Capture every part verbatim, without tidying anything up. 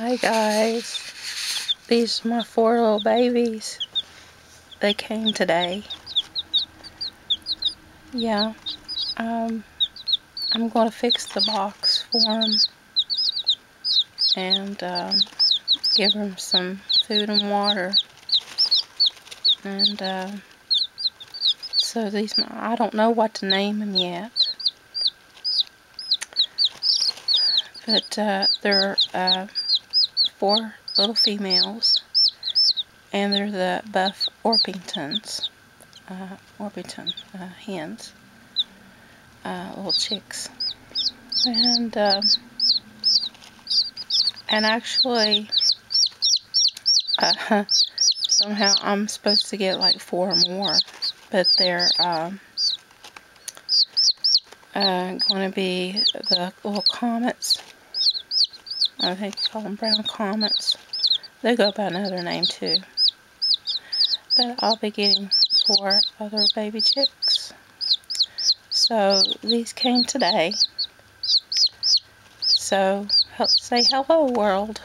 Hi guys, these are my four little babies. They came today. Yeah, um, I'm going to fix the box for them and um, give them some food and water. And uh, so these, I don't know what to name them yet. But uh, they're uh, four little females, and they're the Buff Orpingtons, uh, Orpington uh, hens, uh, little chicks. And uh, and actually, uh, somehow I'm supposed to get like four more, but they're Um, uh, going to be the little comets. I think they call them brown comets. They go by another name too. But I'll be getting four other baby chicks. So these came today. So help say hello world.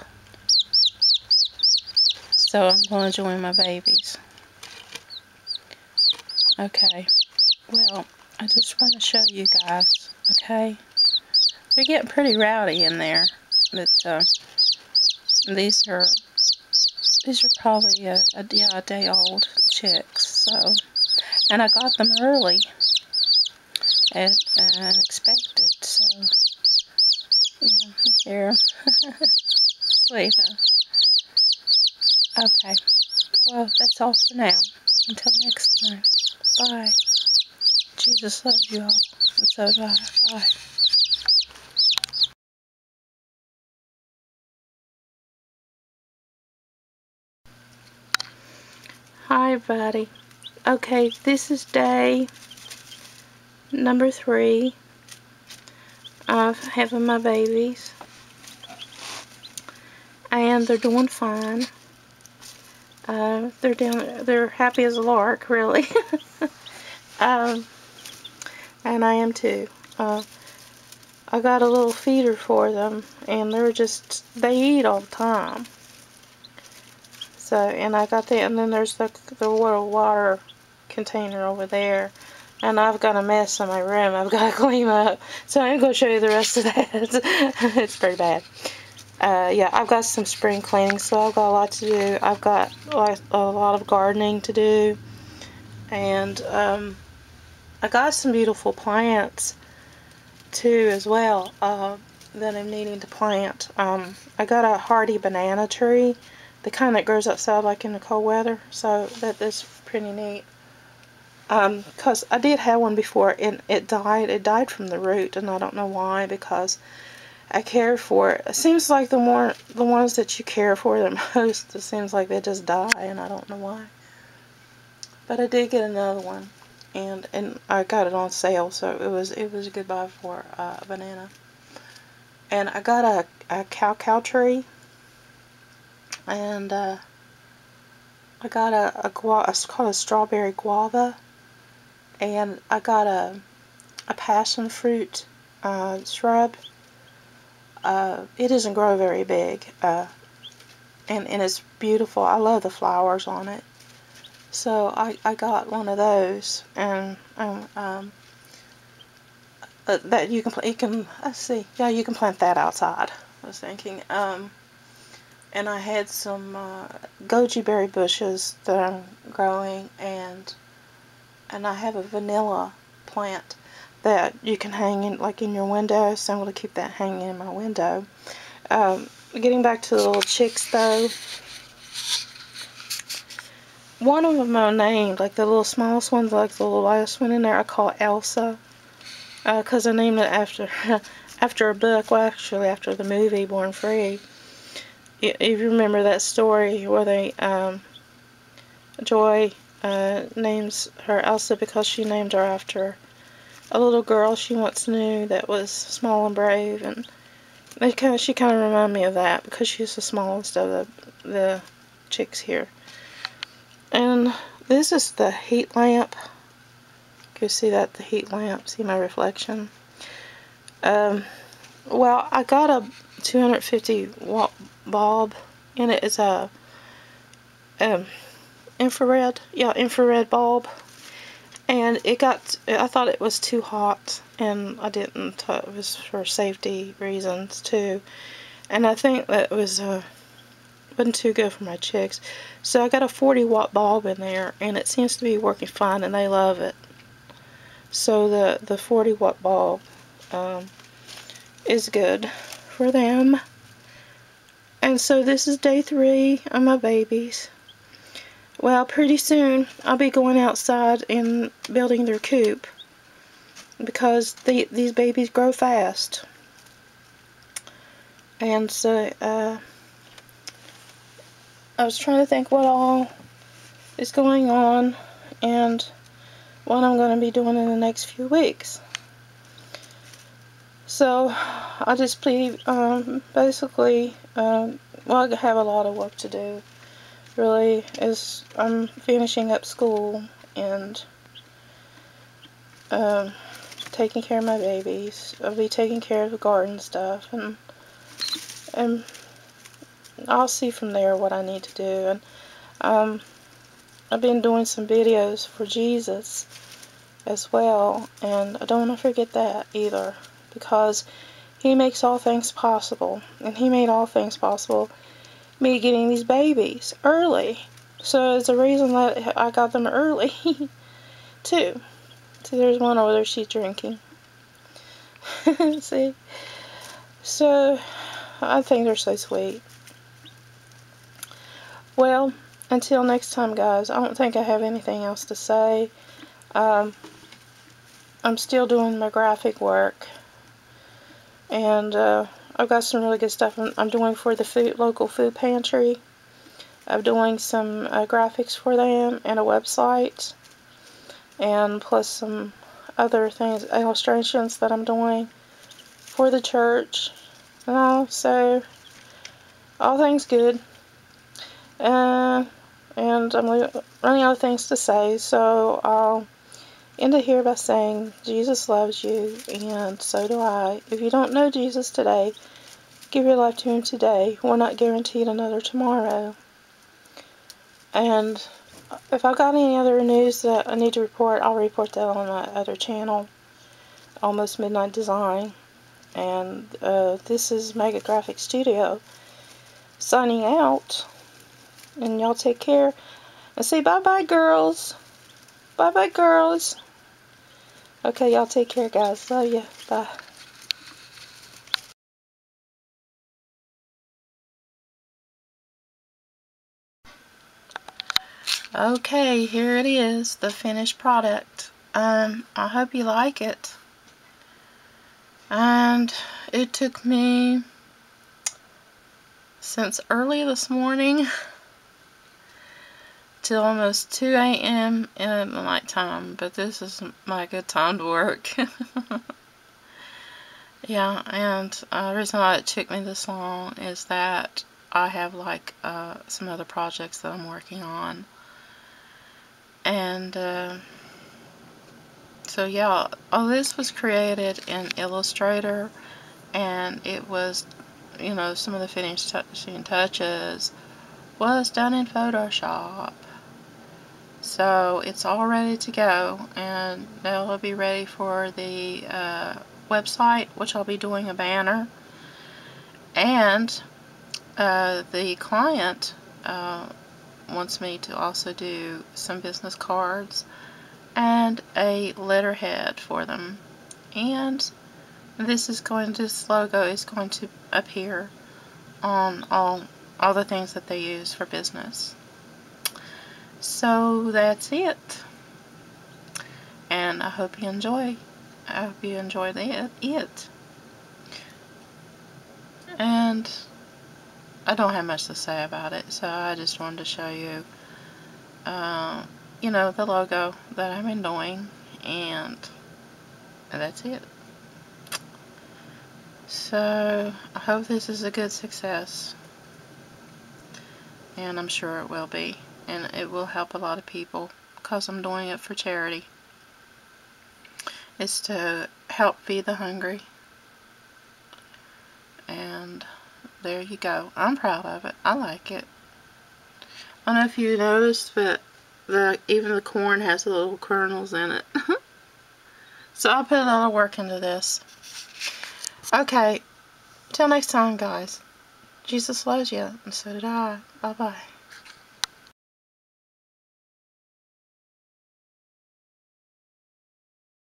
So I'm going to join my babies. Okay. Well, I just want to show you guys, okay? They're getting pretty rowdy in there. But uh, these are these are probably a, a, yeah, a day old chicks. So, and I got them early and expected. So yeah, here sleep. Okay. Well, that's all for now. Until next time. Bye. Jesus loves you all, and so do I. Bye. Hi everybody. Okay, this is day number three of having my babies, and they're doing fine. Uh, they're doing, they're happy as a lark, really. um, and I am too. Uh, I got a little feeder for them, and they're just they eat all the time. So, and I got that, and then there's the, the little water container over there. And I've got a mess in my room I've got to clean up. So I'm going to show you the rest of that. It's pretty bad. Uh, yeah, I've got some spring cleaning, so I've got a lot to do. I've got like, a lot of gardening to do. And um, I got some beautiful plants, too, as well, uh, that I'm needing to plant. Um, I got a hardy banana tree. The kind that grows outside like in the cold weather, so that is pretty neat. Um, cause I did have one before and it died. It died from the root, and I don't know why, because I care for it. It seems like the more the ones that you care for the most, it seems like they just die, and I don't know why. But I did get another one, and and I got it on sale, so it was it was a good buy for uh, a banana. And I got a a cow-cow tree. And uh, I got a, a guava, it's called a strawberry guava, and I got a a passion fruit uh, shrub. Uh, it doesn't grow very big, uh, and and it's beautiful. I love the flowers on it, so I I got one of those, and and um, uh, that you can you can let's see, yeah, you can plant that outside. I was thinking, um. And I had some uh, goji berry bushes that I'm growing, and and I have a vanilla plant that you can hang in like in your window, so I'm going to keep that hanging in my window. Um, getting back to the little chicks though, one of them I named, like the little smallest ones, like the little last one in there, I call Elsa, because uh, I named it after after a book, well actually after the movie Born Free. If you remember that story where they, um, Joy uh, names her Elsa because she named her after a little girl she once knew that was small and brave, and they kind of, she kind of reminded me of that because she's the smallest of the, the chicks here. And this is the heat lamp. Go see that, the heat lamp. See my reflection. Um, well, I got a two hundred fifty watt bulb, and it is a um, infrared, yeah, infrared bulb. And it got, I thought it was too hot, and I didn't. Uh, it was for safety reasons too, and I think that it was uh, wasn't too good for my chicks. So I got a forty watt bulb in there, and it seems to be working fine, and they love it. So the the forty watt bulb um, is good for them. And so this is day three on my babies. Well, pretty soon I'll be going outside and building their coop, because the, these babies grow fast. And so uh, I was trying to think what all is going on and what I'm going to be doing in the next few weeks. So I just plead, um, basically, um, well, I have a lot of work to do. Really, is I'm finishing up school and um, taking care of my babies. I'll be taking care of the garden stuff, and and I'll see from there what I need to do. And um, I've been doing some videos for Jesus as well, and I don't want to forget that either, because He makes all things possible, and He made all things possible. Me getting these babies early, so it's a reason that I got them early too. See, there's one over there, she's drinking. See, so I think they're so sweet. Well, until next time, guys, I don't think I have anything else to say. um, I'm still doing my graphic work, and uh I've got some really good stuff I'm, I'm doing for the food, local food pantry. I'm doing some uh, graphics for them and a website, and plus some other things, illustrations that I'm doing for the church and all. So all things good, uh, and I'm running out of things to say, so I'll end it here by saying Jesus loves you, and so do I. If you don't know Jesus today, give your life to Him today. We're not guaranteed another tomorrow. And if I've got any other news that I need to report, I'll report that on my other channel, Almost Midnight Design. And uh, this is Mega Graphic Studio signing out. And y'all take care. And say bye-bye, girls. Bye-bye, girls. Okay, y'all take care, guys. Love ya. Bye. Okay, here it is, the finished product. Um, I hope you like it. And it took me since early this morning till almost two A M in the night time, but this is my good time to work. Yeah, and uh, the reason why it took me this long is that I have like uh, some other projects that I'm working on, and uh, so yeah, all this was created in Illustrator, and it was, you know, some of the finishing touches was done in Photoshop. So it's all ready to go, and now it'll be ready for the uh, website, which I'll be doing a banner, and uh, the client uh, wants me to also do some business cards and a letterhead for them, and this is going, this logo is going to appear on all all the things that they use for business. So that's it, and I hope you enjoy. I hope you enjoyed it, it. And I don't have much to say about it, so I just wanted to show you, uh, you know, the logo that I've been doing, and that's it. So I hope this is a good success, and I'm sure it will be. And it will help a lot of people, because I'm doing it for charity. It's to help feed the hungry. and there you go. I'm proud of it. I like it. I don't know if you noticed, but the even the corn has little kernels in it. So I put a lot of work into this. Okay, till next time, guys. Jesus loves you, and so did I. Bye-bye.